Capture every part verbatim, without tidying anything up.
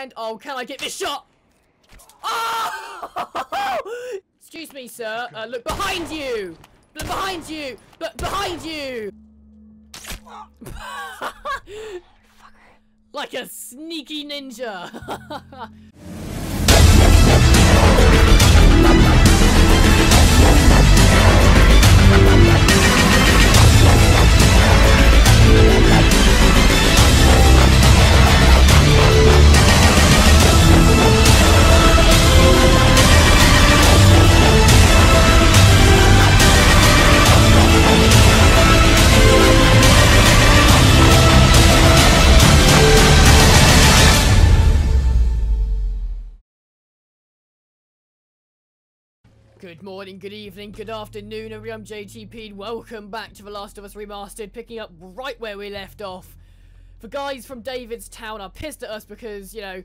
And oh, can I get this shot? Oh! Excuse me, sir. Uh, look behind you. Look behind you. Look behind you. Like a sneaky ninja. Good morning, good evening, good afternoon, everyone. I'm J T P. Welcome back to The Last of Us Remastered, picking up right where we left off. The guys from David's town are pissed at us because, you know,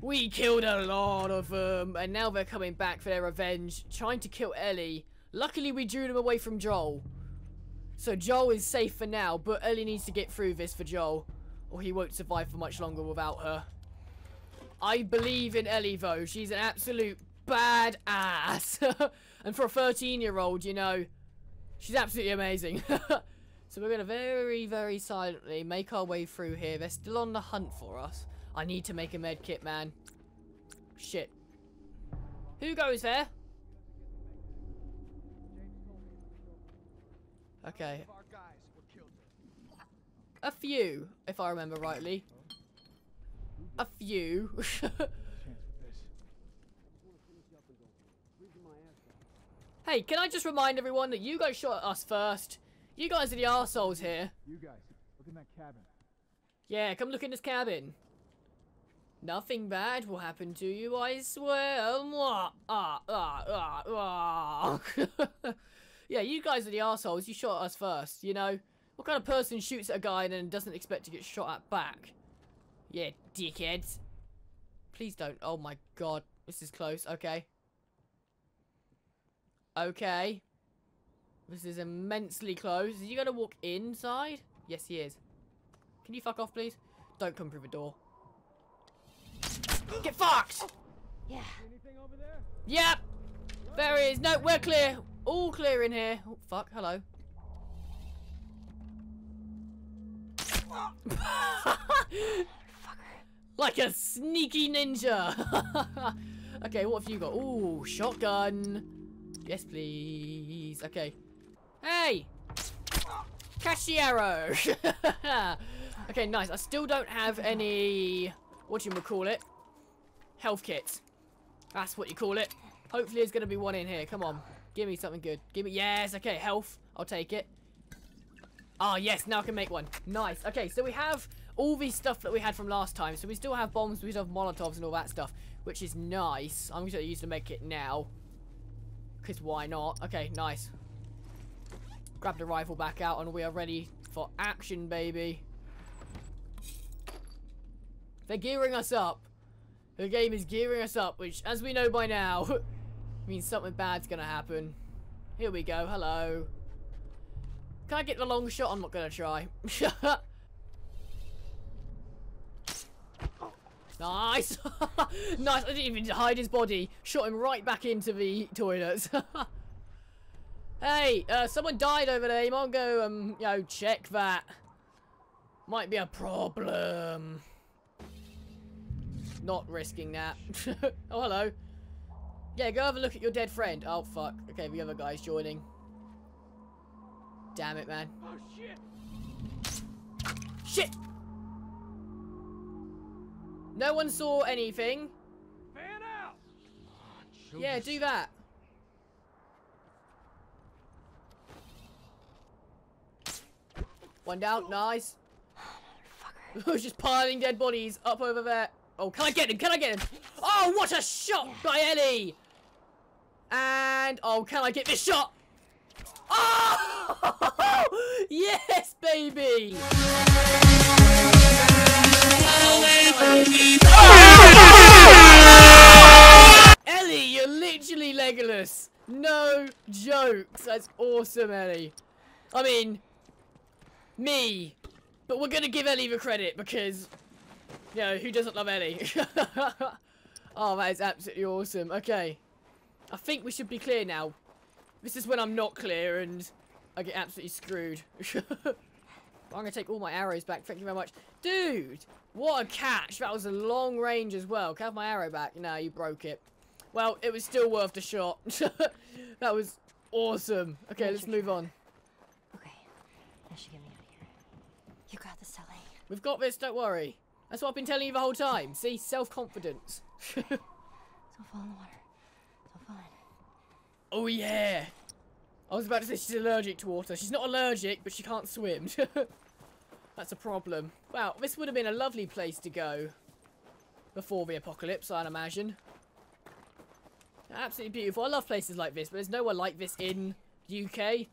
we killed a lot of them, and now they're coming back for their revenge, trying to kill Ellie. Luckily, we drew them away from Joel. So Joel is safe for now, but Ellie needs to get through this for Joel, or he won't survive for much longer without her. I believe in Ellie, though. She's an absolute bad ass. And for a thirteen year old, you know, she's absolutely amazing. So we're gonna very very silently make our way through here. They're still on the hunt for us. I need to make a med kit, man. Shit, who goes there? Okay, a few, if I remember rightly, a few. Hey, can I just remind everyone that you guys shot at us first? You guys are the arseholes here. You guys, look in that cabin. Yeah, come look in this cabin. Nothing bad will happen to you, I swear. Yeah, you guys are the arseholes. You shot at us first, you know? What kind of person shoots at a guy and then doesn't expect to get shot at back? Yeah, dickheads. Please don't. Oh my god. This is close. Okay. Okay. This is immensely close. Is he going to walk inside? Yes, he is. Can you fuck off, please? Don't come through the door. Get fucked! Yeah. Anything over there? Yep. There is. No, we're clear. All clear in here. Oh, fuck. Hello. Like a sneaky ninja. Okay, what have you got? Ooh, shotgun. Yes, please. Okay. Hey! Catch the arrow! Okay, nice. I still don't have any... whatchamacallit? Health kit. That's what you call it. Hopefully there's going to be one in here. Come on. Give me something good. Give me... Yes, okay. Health. I'll take it. Ah, yes. Now I can make one. Nice. Okay, so we have all the stuff that we had from last time. So we still have bombs. We still have Molotovs and all that stuff, which is nice. I'm going to use the med kit now. Because why not? Okay, nice. Grab the rifle back out and we are ready for action, baby. They're gearing us up. The game is gearing us up, which, as we know by now, means something bad's going to happen. Here we go. Hello. Can I get the long shot? I'm not going to try. Nice. Nice. I didn't even hide his body. Shot him right back into the toilets. Hey, uh, someone died over there. You might go, um, you know, check that. Might be a problem. Not risking that. Oh, hello. Yeah, go have a look at your dead friend. Oh, fuck. Okay, the other guy's joining. Damn it, man. Oh, shit. Shit. No one saw anything. Man out. Oh, yeah, do that. One down, nice. I was just piling dead bodies up over there. Oh, can I get him? Can I get him? Oh, what a shot yeah. by Ellie. And, oh, can I get this shot? Oh, yes, baby. Ellie, you're literally Legolas. No jokes. That's awesome, Ellie. I mean, me. But we're going to give Ellie the credit because You know, who doesn't love Ellie? Oh, that is absolutely awesome. Okay. I think we should be clear now. This is when I'm not clear and I get absolutely screwed. I'm going to take all my arrows back. Thank you very much. Dude, what a catch. That was a long range as well. Can I have my arrow back? No, you broke it. Well, it was still worth the shot. That was awesome. Okay, let's move on. Okay, that should get me out of here. You got this, Ellie. We've got this, don't worry. That's what I've been telling you the whole time. See, self-confidence. Don't fall in the water. Don't fall in. Oh, yeah. I was about to say she's allergic to water. She's not allergic, but she can't swim. That's a problem. Wow, this would have been a lovely place to go before the apocalypse, I'd imagine. Absolutely beautiful. I love places like this, but there's nowhere like this in the U K.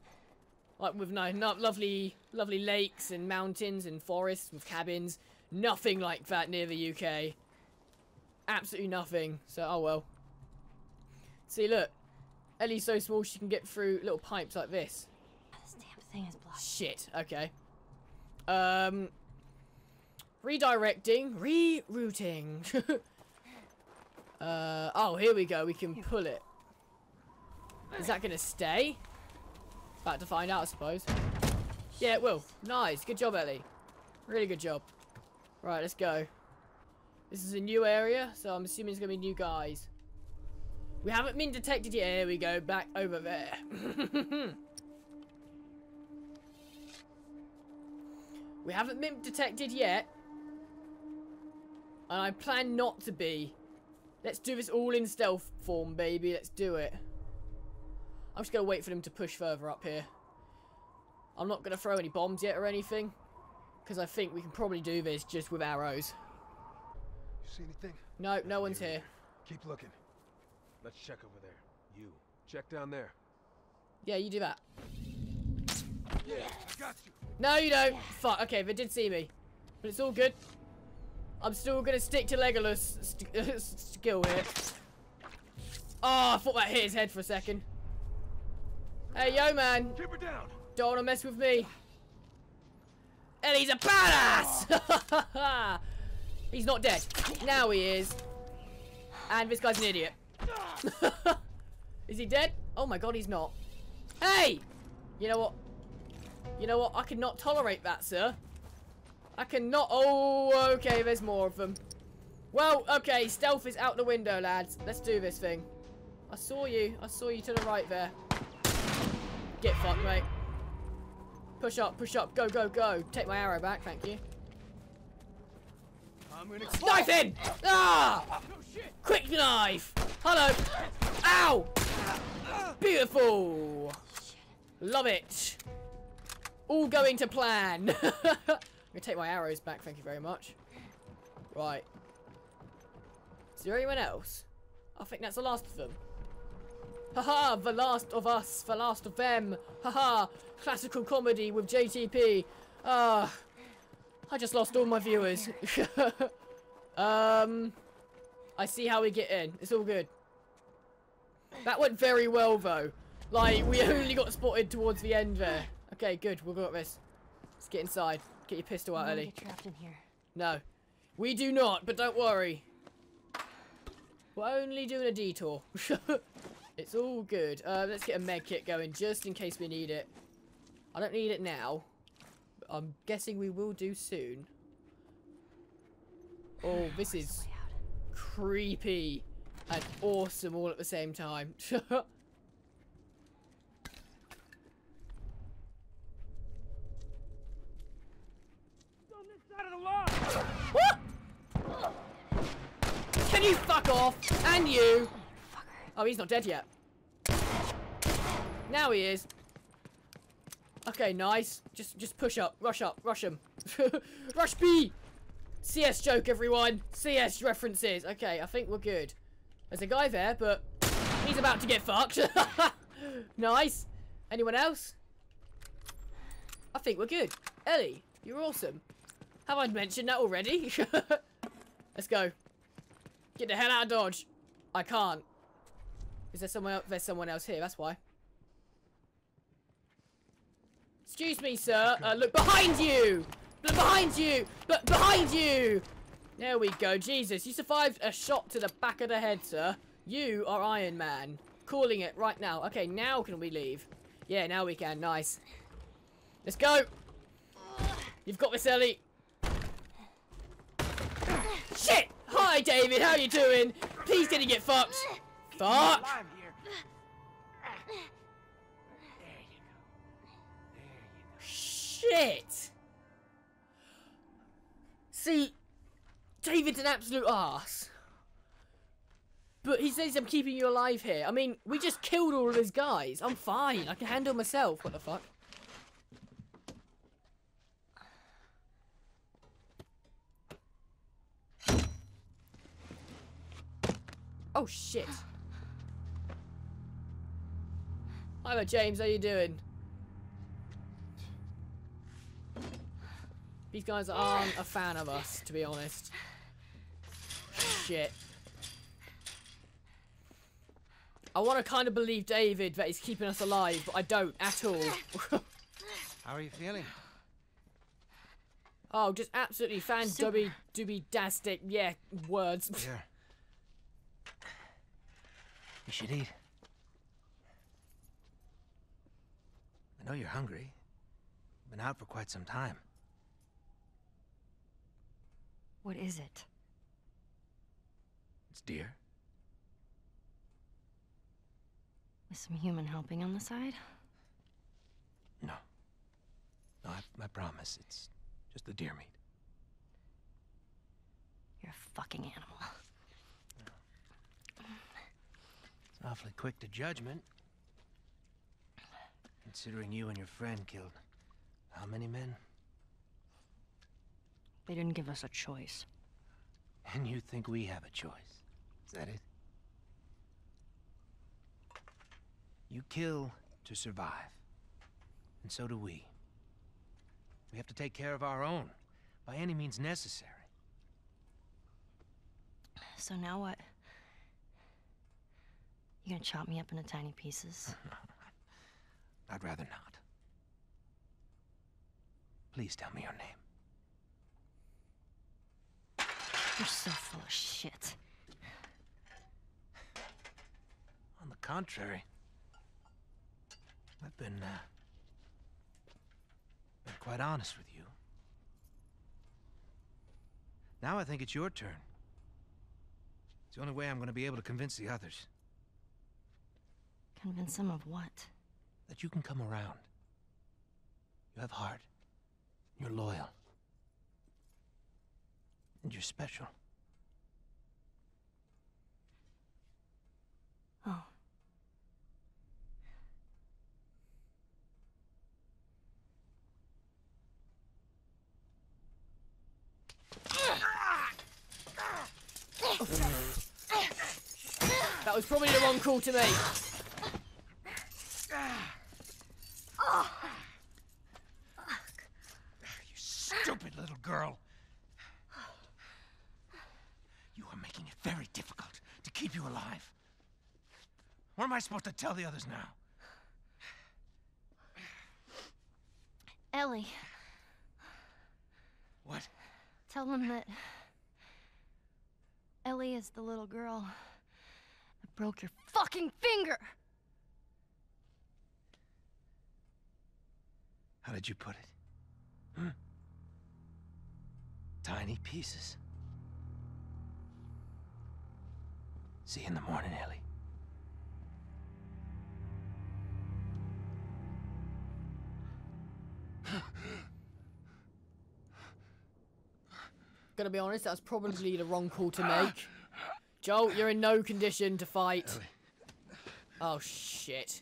Like with no, no, lovely, lovely lakes and mountains and forests with cabins. Nothing like that near the U K. Absolutely nothing. So, oh well. See, look. Ellie's so small she can get through little pipes like this. This damn thing is blocked. Shit. Okay. Um. Redirecting. Rerouting. uh. Oh, here we go. We can pull it. Is that going to stay? About to find out, I suppose. Yeah, it will. Nice. Good job, Ellie. Really good job. Right, let's go. This is a new area, so I'm assuming it's going to be new guys. We haven't been detected yet. Here we go, back over there. We haven't been detected yet. And I plan not to be. Let's do this all in stealth form, baby. Let's do it. I'm just going to wait for them to push further up here. I'm not going to throw any bombs yet or anything. Because I think we can probably do this just with arrows. You see anything? No, no, no one's here. here. Keep looking. Let's check over there. You. Check down there. Yeah, you do that. Yeah, I got you. No, you don't. Yeah. Fuck, okay, they did see me. But it's all good. I'm still going to stick to Legolas' st skill here. Oh, I thought that hit his head for a second. Hey, yo, man. Keep her down. Don't want to mess with me. Ellie's a badass! He's not dead. Now he is. And this guy's an idiot. Is he dead? Oh my god, he's not. Hey! You know what? You know what? I cannot tolerate that, sir. I cannot... Oh, okay, there's more of them. Well, okay, stealth is out the window, lads. Let's do this thing. I saw you. I saw you to the right there. Get fucked, mate. Push up, push up, go, go, go. Take my arrow back, thank you. I'm gonna knife in! Ah! Oh, shit. Quick knife! Hello! Ow! Beautiful! Love it! All going to plan! I'm gonna take my arrows back, thank you very much. Right. Is there anyone else? I think that's the last of them. Haha, The Last of Us, The Last of Them. Haha, classical comedy with J T P. Ah, uh, I just lost all my viewers. um, I see how we get in. It's all good. That went very well, though. Like, we only got spotted towards the end there. Okay, good. We've got this. Let's get inside. Get your pistol out, Ellie. Trapped in here. No, we do not, but don't worry. We're only doing a detour. It's all good. Uh, let's get a med kit going just in case we need it. I don't need it now. But I'm guessing we will do soon. Oh, this is creepy and awesome all at the same time. What? Can you fuck off? And you. Oh, he's not dead yet. Now he is. Okay, nice. Just just push up. Rush up. Rush him. Rush B! C S joke, everyone. C S references. Okay, I think we're good. There's a guy there, but he's about to get fucked. Nice. Anyone else? I think we're good. Ellie, you're awesome. Have I mentioned that already? Let's go. Get the hell out of Dodge. I can't. Is there someone else? There's someone else here, that's why. Excuse me, sir. Uh, look behind you! Look behind you! Look behind you! There we go. Jesus, you survived a shot to the back of the head, sir. You are Iron Man. Calling it right now. Okay, now can we leave? Yeah, now we can. Nice. Let's go. You've got this, Ellie. Shit! Hi, David. How you doing? Please didn't get fucked. Fuck. Shit. See, David's an absolute arse. But he says I'm keeping you alive here. I mean, we just killed all of his guys. I'm fine. I can handle myself. What the fuck? Oh, shit. Hi there, James. How you doing? These guys aren't a fan of us, to be honest. Shit. I want to kind of believe David that he's keeping us alive, but I don't at all. How are you feeling? Oh, just absolutely fan dubby dubby dastic. Yeah, words. Yeah. You should eat. I know you're hungry. Been out for quite some time. What is it? It's deer. With some human helping on the side? No. No, I, I promise. It's just the deer meat. You're a fucking animal. No. It's awfully quick to judgment. Considering you and your friend killed how many men? They didn't give us a choice. And you think we have a choice? Is that it? You kill to survive. And so do we. We have to take care of our own, by any means necessary. So now what? You gonna chop me up into tiny pieces? I'd rather not. Please tell me your name. You're so full of shit. On the contrary, I've been, uh, been quite honest with you. Now I think it's your turn. It's the only way I'm going to be able to convince the others. Convince them of what? That you can come around. You have heart. You're loyal. And you're special. Oh. That was probably the wrong call to make. You stupid little girl. You are making it very difficult to keep you alive. What am I supposed to tell the others now? Ellie. What? Tell them that Ellie is the little girl that broke your fucking finger! How did you put it? Hmm? Tiny pieces. See you in the morning, Ellie. Gonna be honest, that's probably the wrong call to make. Joel, you're in no condition to fight. Ellie. Oh, shit.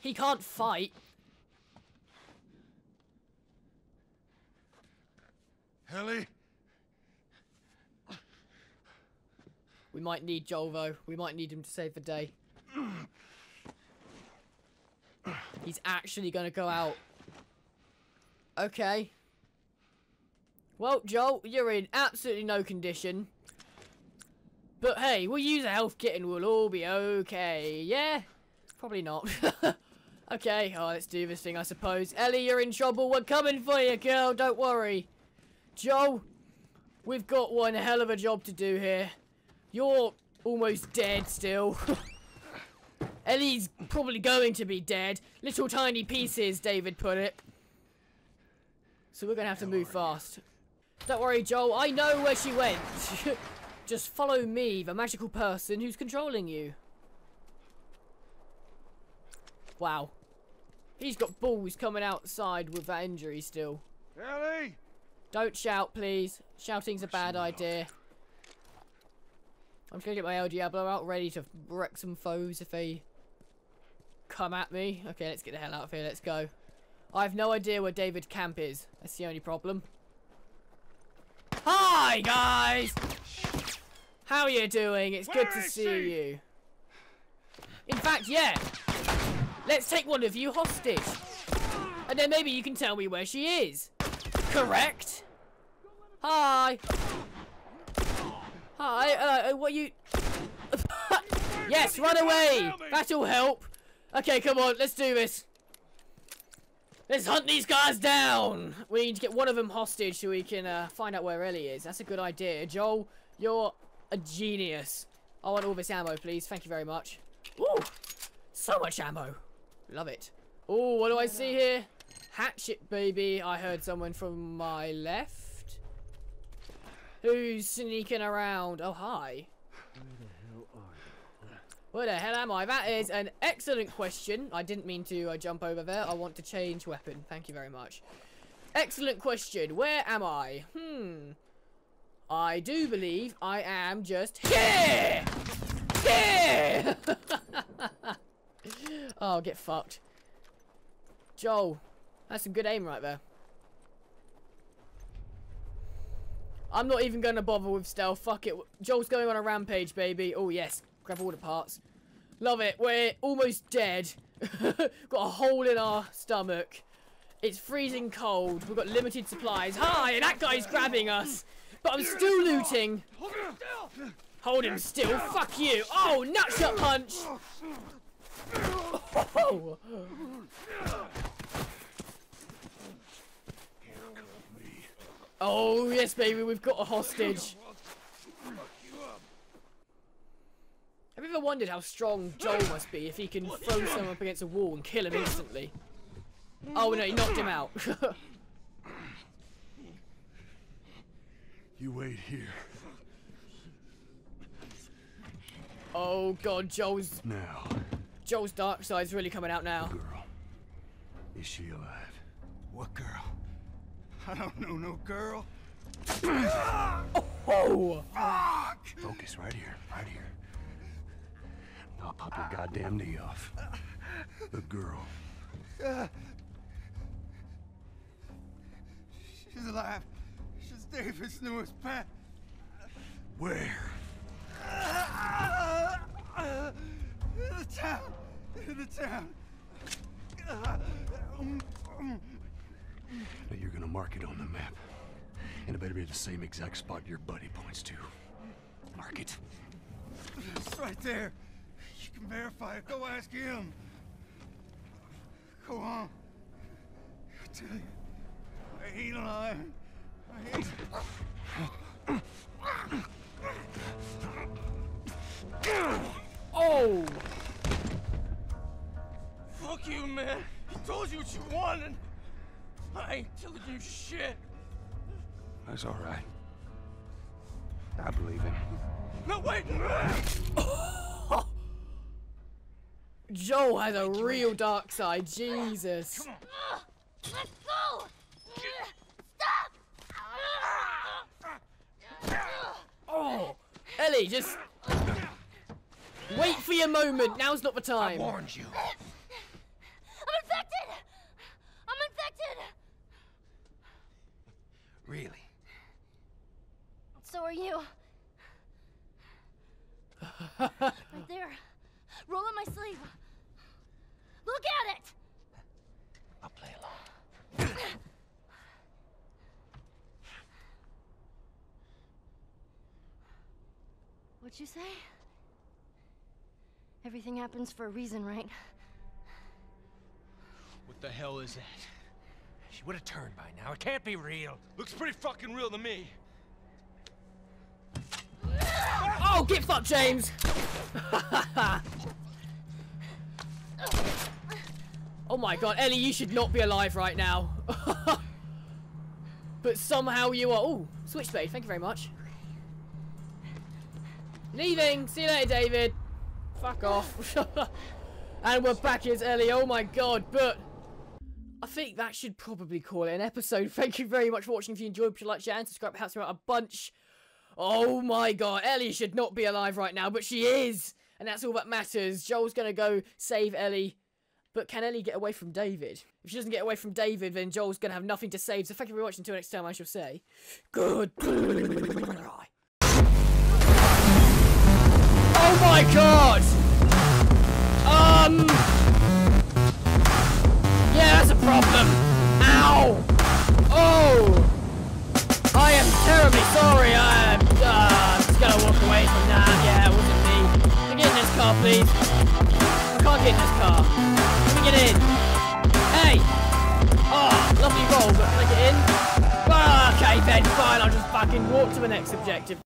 He can't fight. Ellie? We might need Joel, though. We might need him to save the day. He's actually gonna go out. Okay. Well, Joel, you're in absolutely no condition. But hey, we'll use a health kit and we'll all be okay. Yeah? Probably not. Okay, oh, let's do this thing, I suppose. Ellie, you're in trouble. We're coming for you, girl. Don't worry. Joel, We've got one hell of a job to do here. You're almost dead still. Ellie's probably going to be dead. Little tiny pieces, David put it. So we're going to have to move fast. Don't worry, Joel. I know where she went. Just follow me, the magical person who's controlling you. Wow. He's got balls coming outside with that injury still. Ellie! Don't shout, please. Shouting's a bad idea. I'm just going to get my El Diablo out, ready to wreck some foes if they come at me. Okay, let's get the hell out of here. Let's go. I have no idea where David's camp is. That's the only problem. Hi, guys! How are you doing? It's Where good to see she? you. In fact, yeah. Let's take one of you hostage. And then maybe you can tell me where she is. Correct? Hi. Hi, uh, uh what are you... Yes, run away. That'll help. Okay, come on, let's do this. Let's hunt these guys down. We need to get one of them hostage so we can uh, find out where Ellie is. That's a good idea. Joel, you're... a genius. I want all this ammo, please. Thank you very much. Ooh, so much ammo. Love it. Ooh, what do I see here? Hatchet, baby. I heard someone from my left. Who's sneaking around? Oh, hi. Where the hell am I? That is an excellent question. I didn't mean to uh, jump over there. I want to change weapon. Thank you very much. Excellent question. Where am I? Hmm. I do believe I am just here! Here! Oh, get fucked. Joel, that's some good aim right there. I'm not even going to bother with stealth. Fuck it. Joel's going on a rampage, baby. Oh, yes. Grab all the parts. Love it. We're almost dead. Got a hole in our stomach. It's freezing cold. We've got limited supplies. Hi! That guy's grabbing us. But I'm still looting. Hold him still. Fuck you. Oh, nutshot punch. Oh. Oh, yes, baby. We've got a hostage. Have you ever wondered how strong Joel must be if he can throw someone up against a wall and kill him instantly? Oh, no, he knocked him out. You wait here. Oh god, Joel's now. Joel's dark side's really coming out now. Girl, is she alive? What girl? I don't know no girl. Oh! Fuck! Focus right here, right here. I'll pop your goddamn knee off. The girl. She's alive. David's newest pet. Where? In the town. In the town. Now you're gonna mark it on the map, and it better be the same exact spot your buddy points to. Mark it. It's right there. You can verify it. Go ask him. Go on. I tell you, I ain't lying. Oh! Fuck you, man! He told you what you wanted! I ain't telling you shit! That's alright. I believe him. No, wait! Joel has a real dark side, Jesus! Come on. Let's go! Oh, Ellie, just wait for your moment. Now's not the time. I warned you. I'm infected. I'm infected. Really? So are you. Right there. Roll up my sleeve. Look at it. I'll play along. What'd you say? Everything happens for a reason, right? What the hell is that? She would have turned by now. It can't be real. Looks pretty fucking real to me. get fucked, James! Oh my god, Ellie, you should not be alive right now. But somehow you are. Oh, switchblade, thank you very much. Leaving! See you later, David! Fuck off. And we're back as Ellie, oh my god, but I think that should probably call it an episode. Thank you very much for watching. If you enjoyed, please like, share, and subscribe. It helps me out a bunch. Oh my god, Ellie should not be alive right now, but she is! And that's all that matters. Joel's gonna go save Ellie. But can Ellie get away from David? If she doesn't get away from David, then Joel's gonna have nothing to save. So thank you very much. Until next time, I shall say, good. Oh my god! Um... Yeah, that's a problem. Ow! Oh! I am terribly sorry. I am uh, just gonna walk away from that. Yeah, it wasn't me. Can we get in this car, please? I can't get in this car. Let me get in. Hey! Oh, lovely roll, but can I get in? Well, okay then, fine. I'll just fucking walk to the next objective.